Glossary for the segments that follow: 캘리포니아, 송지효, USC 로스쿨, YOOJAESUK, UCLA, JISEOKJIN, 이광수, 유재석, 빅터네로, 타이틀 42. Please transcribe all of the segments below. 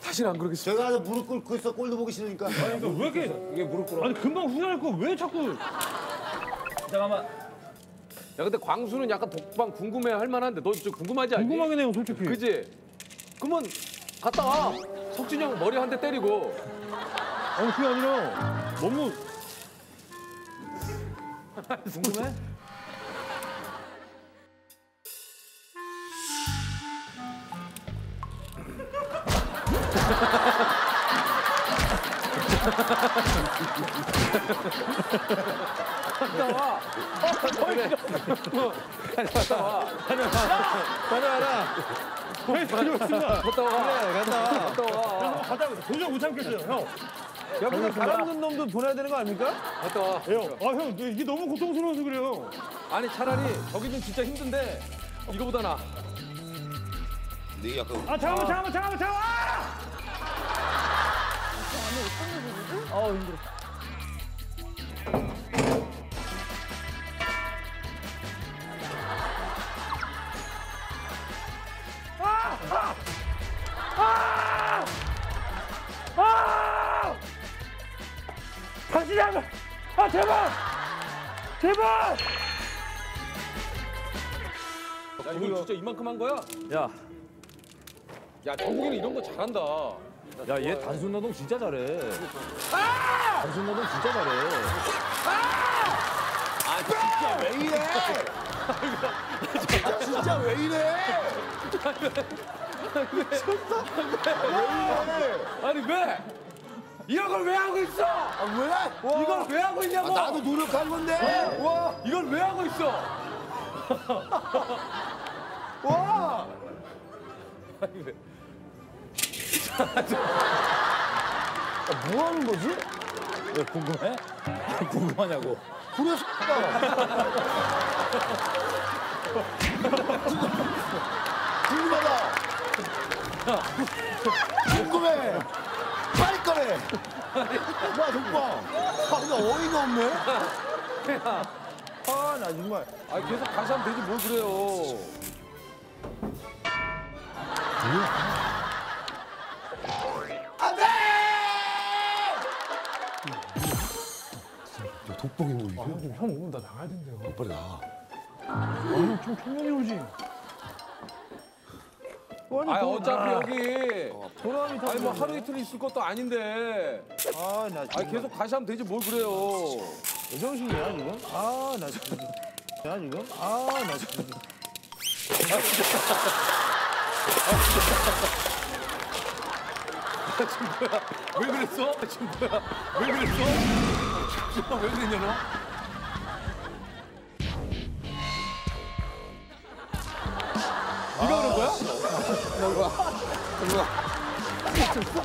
사실 안 그러겠습니다. 제가 아주 무릎 꿇고 있어. 꼴도 보기 싫으니까. 아니 너 왜 이렇게 이게 무릎 꿇어? 아니 금방 후회할 거 왜 자꾸. 잠깐만. 야 근데 광수는 약간 독방 궁금해 할 만한데 너 좀 궁금하지 않니? 궁금하긴 해요 솔직히. 그지? 그러면 갔다 와. 석진이 형 머리 한 대 때리고. 아니 그게 아니라 너무 궁금해? 갔다 와. 갔다 와. 다녀와라. 다녀왔습니다. 갔다 와. 갔다 와. 갔다 와. 도저히 못 참겠어요, 형. 야, 무슨 바람든 놈도 보내야 되는 거 아닙니까? 갔다 와. 형, 아, 형, 이게 너무 고통스러워서 그래요. 아니, 차라리 저기는 진짜 힘든데 이거보다 나아. 아, 잠깐만. 아우, 힘들어. 다시 잡아! 아, 제발! 제발! 야, 이거 진짜 이만큼 한 거야? 야. 야, 정국이는 이런 거 잘한다. 야, 얘 단순 노동 진짜 잘해. 아! 단순 노동 진짜 잘해. 아! 아, 진짜 왜 이래? 아, 진짜 왜 이래? 아니, 왜? 이런 걸 왜 하고 있어? 아, 왜? 와. 이걸 왜 하고 있냐고? 아, 나도 노력한 건데. 와, 이걸 왜 하고 있어? 와. 아니, 왜? 아, 뭐 하는 거지? 왜 궁금해? 궁금하냐고. 그래, 궁금하다. 궁금해. 빨리 꺼내! 와, 독방! 아, 나 어이가 없네? 아, 나 정말. 아, 계속 다시 하면 되지, 뭘 그래요. 안 돼! 야, 독방이 뭐 이게? 아, 형 오면 나 나가야 된대요. 아, 빨리 나가. 아니, 좀 충분히 오지. 아 어차피 여기 도라미 타고. 아니 뭐 하루 이틀 있을 것도 아닌데. 아 나. 아 계속 다시 하면 되지 뭘 그래요. 정신이야 지금? 아 나 지금. 야 지금? 아 나 지금. 아 지금 뭐야? 왜 그랬어? 지금 뭐야? 왜 그랬어? 왜 그랬냐 너? 네가 그런 거야? 뭐야? 미쳤어? 야,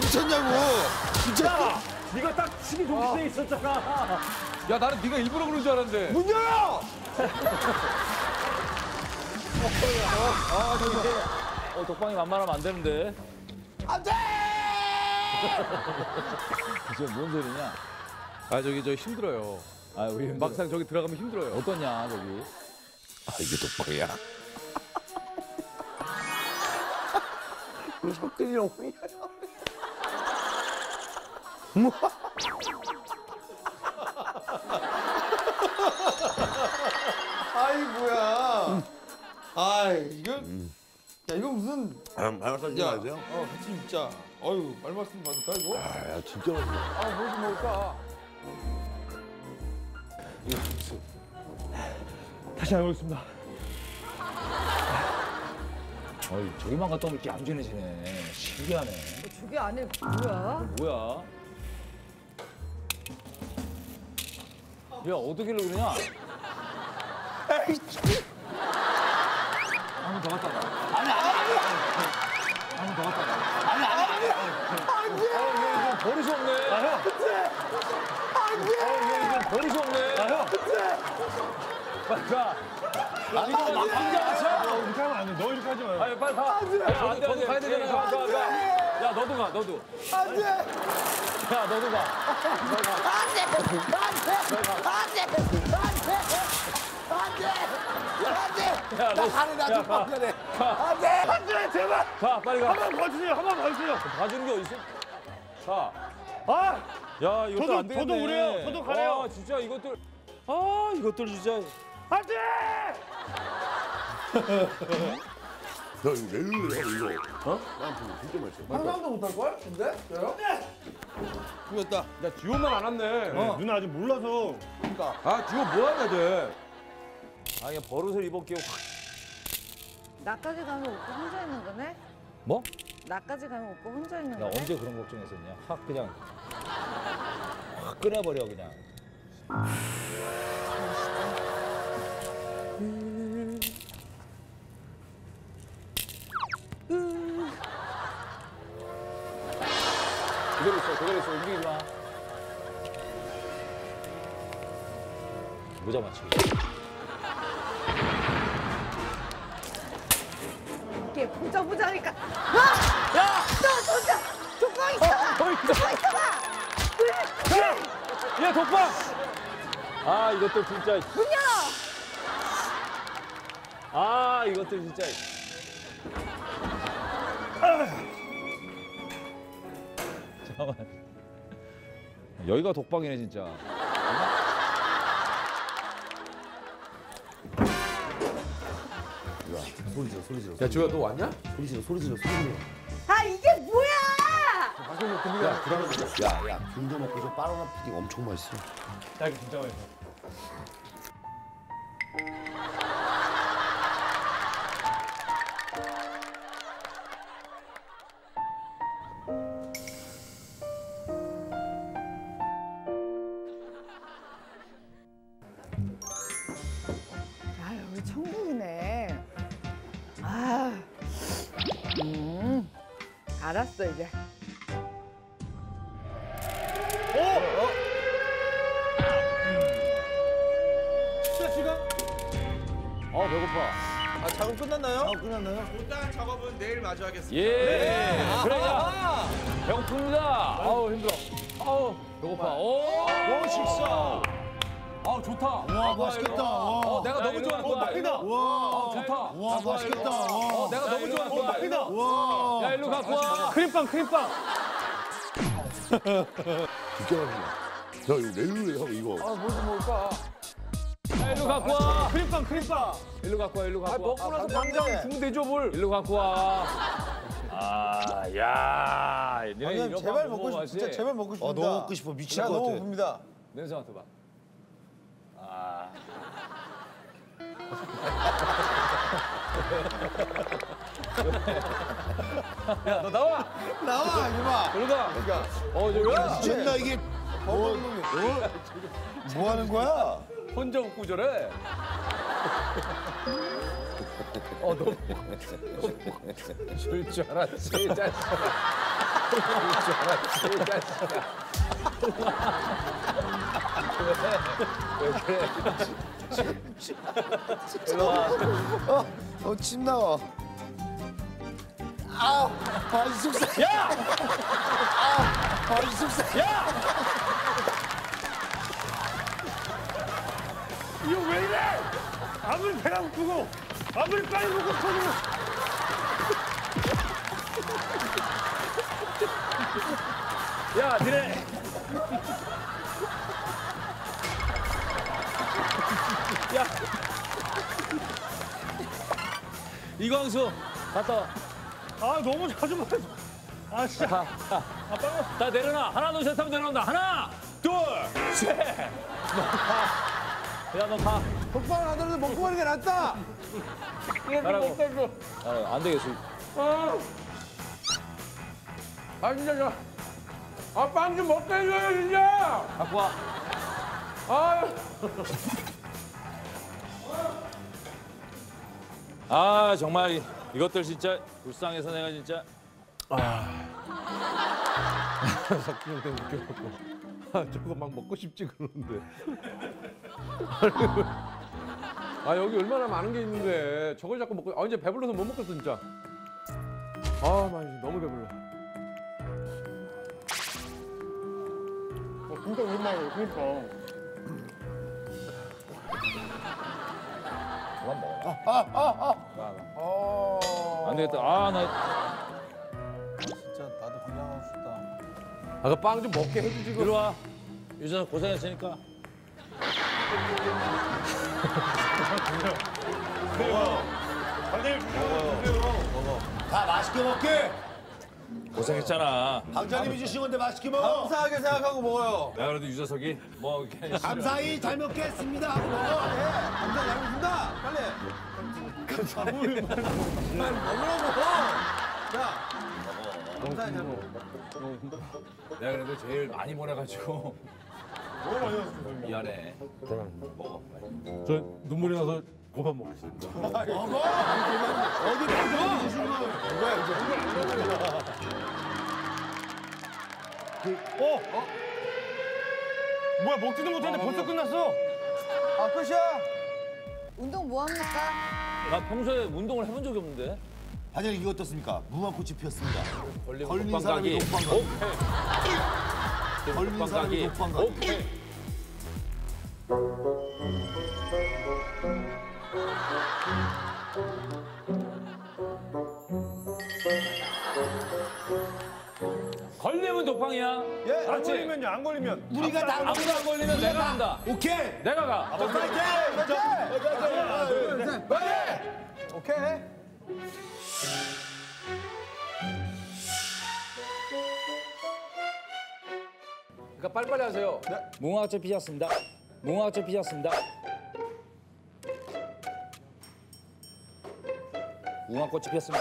미쳤냐고! 미쳤어? 네가 딱 침이 동기돼 있었잖아. 야, 나는 네가 일부러 그런 줄 알았는데. 문 열어! 아, 저기. 어, 독방이 만만하면 안 되는데. 안 돼! 이게 뭔 소리냐? 아 저기 저 힘들어요. 아 우리 막상 저기 들어가면 힘들어요. 어떠냐 저기. 아 이게 독방이야. 우리 석진이랑 우리야. 뭐? 아이 뭐야. 아 이거 야 이거 무슨. 말씀 좀 하세요. 어 진짜. 아유 말 말씀 받을까 이거? 아 진짜 맛있어. 아 뭐 좀 먹을까. 다시 안 오겠습니다. 어이, 저기만 갔다 오면 이렇게 얌전해지네. 신기하네. 저기 안에 뭐야? 뭐야? 야, 어떻게 그러냐? 한번 더 갔다 와. 한번 더 갔다 와. 아니. 버릇이 없네. 버릇이 없네. 빨리 가. 너 이렇게 하지 마요. 아니, 빨리 가. 저도 가야 되잖아. 야, 너도 가, 너도. 안 돼. 야, 너도 가. 안 돼. 하늘아 좀 안돼. 안돼 제발. 자 빨리 가. 한번 걸치세요. 한번 걸치세요. 봐주는 게 어딨어? 자. 아. 야 이것도 저도, 안 되겠네. 저도 오래요. 저도 가래요. 아, 진짜 이것들. 아 이것들 진짜. 안돼. 너 이거 매우 어? 난 진짜 맛있어. 상상도 못할 걸? 근데? 그래요? 죽였다. 나 듀오만 안 왔네. 어. 누나 아직 몰라서. 그러니까. 아 듀오 뭐 하냐 쟤. 아 그냥 버릇을 입을게요. 나까지 가면 웃고 혼자 있는 거네? 뭐? 나까지 가면 웃고 혼자 있는 거네? 야 언제 그런 걱정했었냐? 확 그냥 확 끊어버려 그냥. 그대로 있어, 그대로 있어. 움직이지 마. 모자 맞추기. 이렇게 보자 보자 하니까. 아! 야! 너 도자! 독방 있어봐! 독방 있어봐! 야! 독방! 아, 이것들 진짜. 문 열어! 아, 이것들 진짜. 여기가 독방이네 진짜. 소리 질러 소리 질러. 야 주야 너 왔냐? 소리 질러 소리 질러 소리 질러. 아 이게 뭐야? 야 불안해. 야야 군대 먹고서 바나나 푸딩 엄청 맛있어. 야 이거 진짜 맛있어. 알았어 이제. 오! 어? 시간? 아 배고파. 아 작업 끝났나요? 작업 끝났나요? 일단 작업은 내일 마저 하겠습니다. 예. 네. 그래요. 아, 배고픕니다. 아우 힘들어. 아우 배고파. 오! 오 식사. 아우 좋다. 와 맛있겠다. 와. 내가 너무 좋아하는 거야. 딱이다. 와 좋다. 와 맛있겠다. 와. 내가 너무 좋아하는 거야. 딱이다. 와. 야, 일로 갖고 와. 크림빵, 크림빵. 진짜 맛있다. 야, 이거 매우해, 형, 이거. 아, 뭔지 모를까. 야, 일로 갖고 와. 크림빵, 크림빵. 일로 갖고 와, 일로 갖고 와. 아, 먹고 나서 당장 주면 되죠, 뭘. 일로 갖고 와. 아, 야. 방금 제발 먹고 싶어, 진짜 제발 먹고 싶습니다. 아, 너무 먹고 싶어, 미칠 것 같아. 너무 봅니다. 냄새 맡아봐. 아. 야, 너 나와! 나와, 이봐! 그러다! 그러니까. 야, 진짜 이게. 뭐 하는 거야? 혼자 웃고 저래? 너무. 줄 줄 알았지, 자식아. 줄 줄 알았지, 자식아. 왜 그래? 일로 와. 침 나와. 아, 바지 속삭여. 야! 아, 바지 속삭여. 야! 이거 왜 이래? 아무리 배가 고프고, 아무리 빨리 먹고 터지고. 야, 니네. 야. 이광수, 갔다 와. 아 너무 자주 말해. 아 진짜. 아 빨리. 나 내려놔. 하나 둘 셋 하면 내려온다. 하나 둘 셋. 너 가. 야 너 가. 독방을 하더라도 먹고 가는 게 낫다. 나라고. 안 되겠어. 아 진짜 저. 아 빵 좀 먹게 해줘요 진짜. 갖고 와. 아. 아 정말. 이것들 진짜 불쌍해서 내가 진짜 석진이 때문에 웃겨갖고 아 저거 막 먹고 싶지 그러는데 아 여기 얼마나 많은 게 있는데 저걸 자꾸 먹고 아 이제 배불러서 못 먹겠어 진짜 아 너무 배불러 진짜 오랜만이에요 그러니까 그만 먹어라. 안 되겠다. 진짜 나도 건강하고 싶다. 아까 빵 좀 먹게 해주지. 이리 와. 유재석 고생했으니까. 다 맛있게 먹게. 고생했잖아. 강자님이 주신 건데 맛있게 먹어. 감사하게 생각하고 먹어요. 내가 그래도 유재석이 뭐 이렇게 감사히 잘 먹겠습니다 하고 먹어. 감사 잘 먹습니다. 빨리. 감사히. 빨리 먹으라고. 야. 감사히 잘 먹어. 내가 그래도 제일 많이 보내가지고. 너무 많이 왔어. 미안해. 먹어. 저 눈물이 나서. 고만 먹겠습니다. 먹어! 어디 먹어? 어? 뭐야, 먹지도 못했는데 벌써 끝났어? 아, 끝이야. 운동 뭐 합니까? 나 평소에 운동을 해본 적이 없는데. 반장님, 이거 어떻습니까? 무화꽃이 피었습니다. 걸린 사람이 독방가기. 오케이. 걸린 사람이 독방가기. 오케이. 걸리면 독방이야. 예. 안 걸리면요. 안 걸리면. 우리가 나 아무도 안 걸리면 내가 한다. 오케이. 내가 가. 오케이. 오케이. 오케이. 그러니까 빨리빨리 하세요. 네. 무화꽃이 피었습니다. 무화꽃이 피었습니다. 무화꽃이 피었습니다.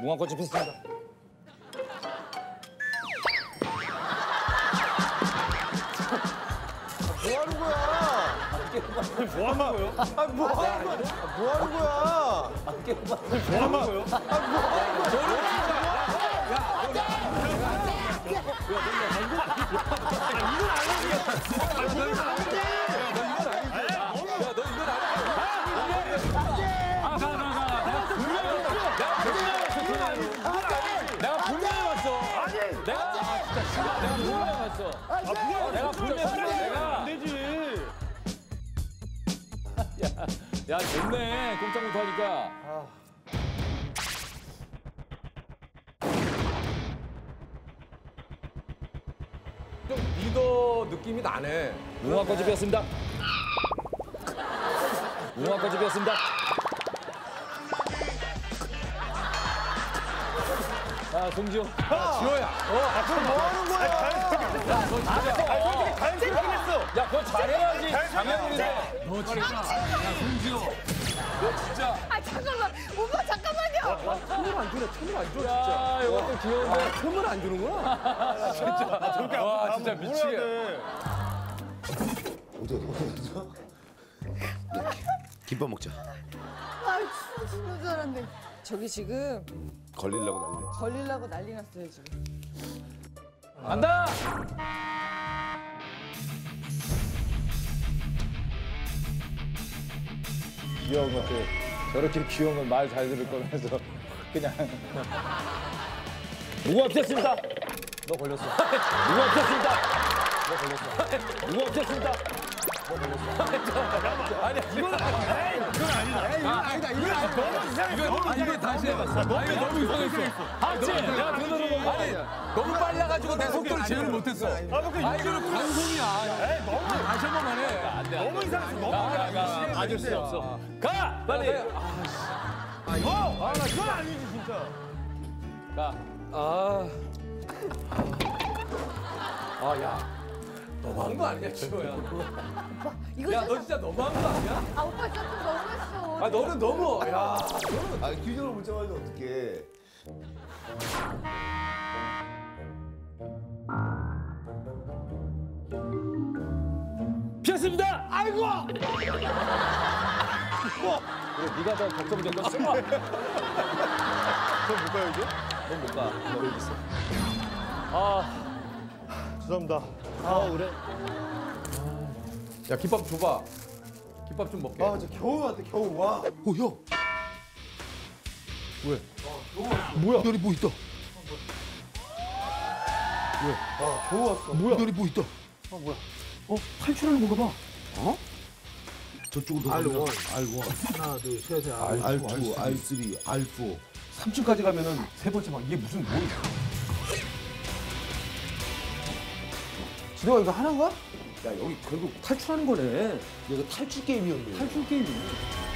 무화꽃이 피었습니다. 뭐 하는 거야? 뭐 하는 거야? 뭐 하는 거야? 뭐 하는 거야? 뭐 하는 거야? 야, 좋네. 꼼짝 못 하니까. 아. 좀 리더 느낌이 나네. 무화꽃이 피었습니다. 무화꽃이 피었습니다. 아, 송지효. 아, 지효야. 그럼 뭐 하는 거야? 야, 너 진짜. 솔직히 잘생겼어. 야, 그거 잘해야지. 장애물인데. 너 진짜. 야, 송지효. 너 진짜. 아, 잠깐만. 오빠, 잠깐만요. 와, 틈을 안 주네. 틈을 안 줘, 진짜. 야, 이것도 귀여운데. 틈을 안 주는구나. 진짜. 저렇게 와, 진짜 미치게. 어디 갔어? 김밥 먹자. 아, 진짜 죽는 줄 알았네. 저기 지금 걸리려고 난리 났어요 지금. 간다! 귀여운 것들 저렇게 귀여운 건 말 잘 들을 거면서 그냥 누가 없앴습니다. 너 걸렸어. 누가 없앴습니다. 너 걸렸어. 누가 없앴습니다. 아니 이건 아니다. 이건 아니다. 너무 이상했어. 이거 다시 해봤어. 너무 이상했어. 너무 빨라가지고 내 속도를 제어를 못했어. 아 이거는 방송이야. 너무 다시 한 번만 해. 너무 이상했어. 너무 아저씨 없어. 가 빨리. 아 이건 아니지 진짜. 가. 야. 너무한 거 아니야, 지효야. 야, 너 진짜 너무한 거 아니야? 아, 오빠 진짜 너무했어. 아, 너는 너무. 야, 너는. 아, 규정을 못 잡아야지 어떡해. 피했습니다. 아이고. 그래, 네가 더 걱정되겠어. 넌 못 가요, 이제? 넌 못 가. 너 여기 있어. 죄송합니다. 그래. 야, 김밥 줘봐. 김밥 좀 먹게. 아, 저 겨우 왔다, 겨우 와. 오, 형. 왜? 뭐야? 열이 뭐 있다. 왜? 아, 겨우 왔어. 뭐야? 열이 뭐 있다. 아, 뭐야? 탈출하는 건가 봐. 어? 저쪽으로 가면 R1 하나 둘 셋에 R2 R3 R4 3층까지 가면은 세 번째 방. 이게 무슨 뭐야? 진호가 이거 하는 거야? 야 여기 결국 탈출하는 거네. 이거 탈출 게임이었네. 탈출 게임이네.